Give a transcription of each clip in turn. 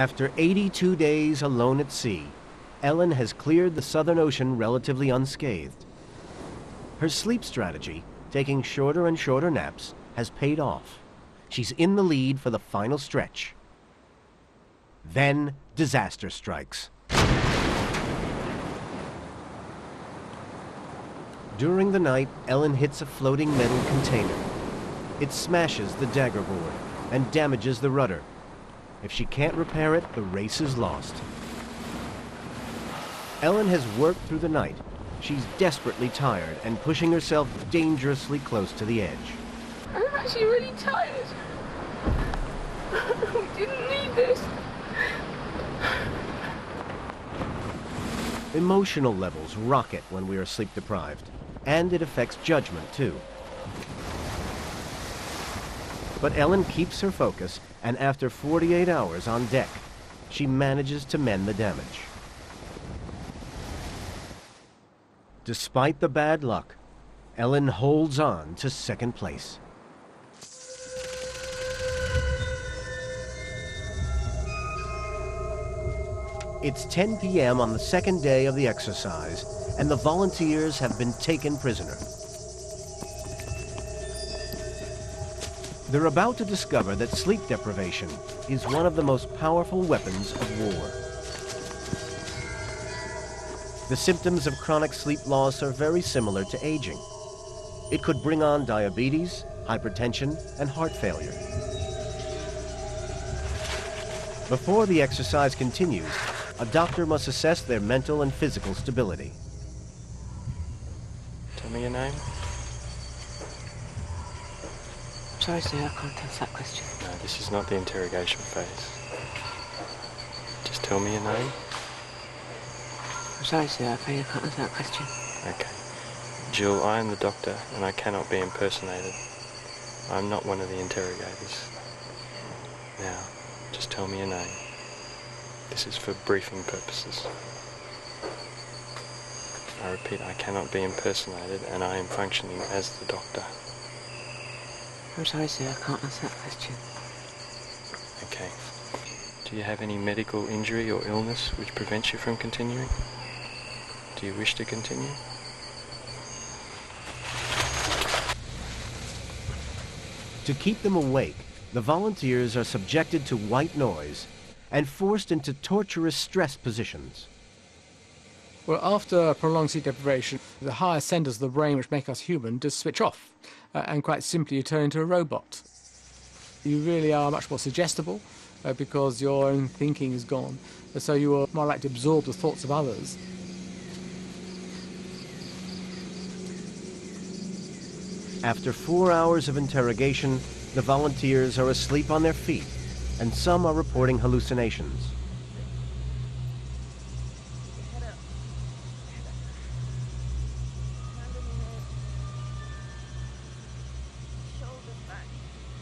After 82 days alone at sea, Ellen has cleared the Southern Ocean relatively unscathed. Her sleep strategy, taking shorter and shorter naps, has paid off. She's in the lead for the final stretch. Then disaster strikes. During the night, Ellen hits a floating metal container. It smashes the dagger board and damages the rudder. If she can't repair it, the race is lost. Ellen has worked through the night. She's desperately tired and pushing herself dangerously close to the edge. I'm actually really tired. We didn't need this. Emotional levels rocket when we are sleep deprived, and it affects judgment too. But Ellen keeps her focus, and after 48 hours on deck, she manages to mend the damage. Despite the bad luck, Ellen holds on to second place. It's 10 p.m. on the second day of the exercise, and the volunteers have been taken prisoner. They're about to discover that sleep deprivation is one of the most powerful weapons of war. The symptoms of chronic sleep loss are very similar to aging. It could bring on diabetes, hypertension, and heart failure. Before the exercise continues, a doctor must assess their mental and physical stability. Tell me your name. I'm sorry, sir, I can't answer that question. No, this is not the interrogation phase. Just tell me your name. I'm sorry, sir, I'm afraid I can't answer that question. Okay. Jill, I am the doctor, and I cannot be impersonated. I'm not one of the interrogators. Now, just tell me your name. This is for briefing purposes. I repeat, I cannot be impersonated, and I am functioning as the doctor. I'm sorry, sir, I can't answer that question. Okay. Do you have any medical injury or illness which prevents you from continuing? Do you wish to continue? To keep them awake, the volunteers are subjected to white noise and forced into torturous stress positions. Well, after prolonged sleep deprivation, the higher centers of the brain which make us human just switch off, and quite simply you turn into a robot. You really are much more suggestible because your own thinking is gone, so you are more likely to absorb the thoughts of others. After 4 hours of interrogation, the volunteers are asleep on their feet, and some are reporting hallucinations.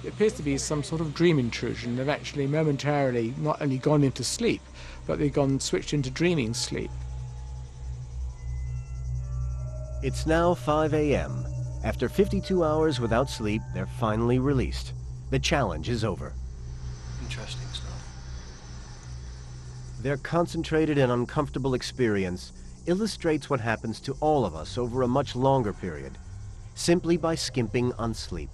It appears to be some sort of dream intrusion. They've actually momentarily not only gone into sleep, but they've switched into dreaming sleep. It's now 5 a.m. After 52 hours without sleep, they're finally released. The challenge is over. Interesting stuff. Their concentrated and uncomfortable experience illustrates what happens to all of us over a much longer period, simply by skimping on sleep.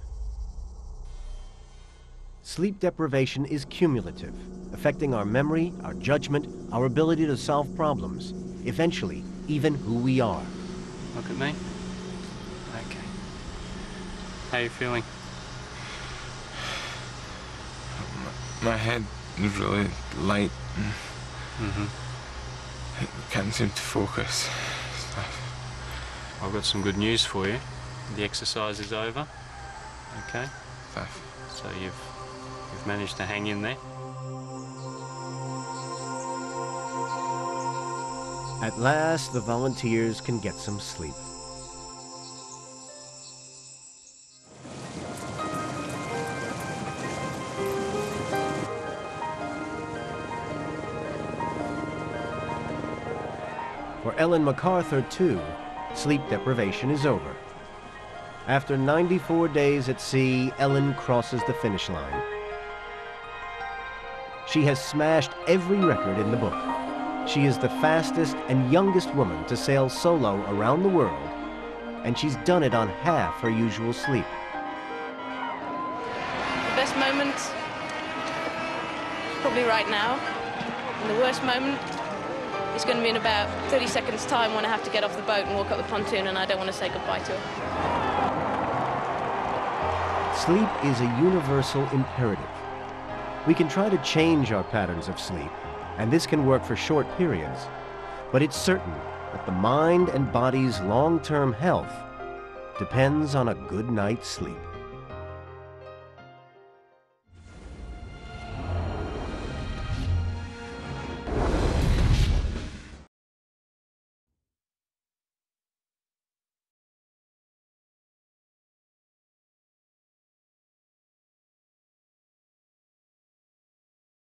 Sleep deprivation is cumulative, affecting our memory, our judgment, our ability to solve problems, eventually even who we are. Look at me. How are you feeling? My head is really light. It can't seem to focus. Stuff. I've got some good news for you. The exercise is over. Okay. Stuff. So you've managed to hang in there. At last, the volunteers can get some sleep. For Ellen MacArthur, too, sleep deprivation is over. After 94 days at sea, Ellen crosses the finish line. she has smashed every record in the book. She is the fastest and youngest woman to sail solo around the world, and she's done it on half her usual sleep. The best moment, probably right now, and the worst moment is going to be in about 30 seconds' time when I have to get off the boat and walk up the pontoon, and I don't want to say goodbye to her. Sleep is a universal imperative. We can try to change our patterns of sleep, and this can work for short periods, but it's certain that the mind and body's long-term health depends on a good night's sleep.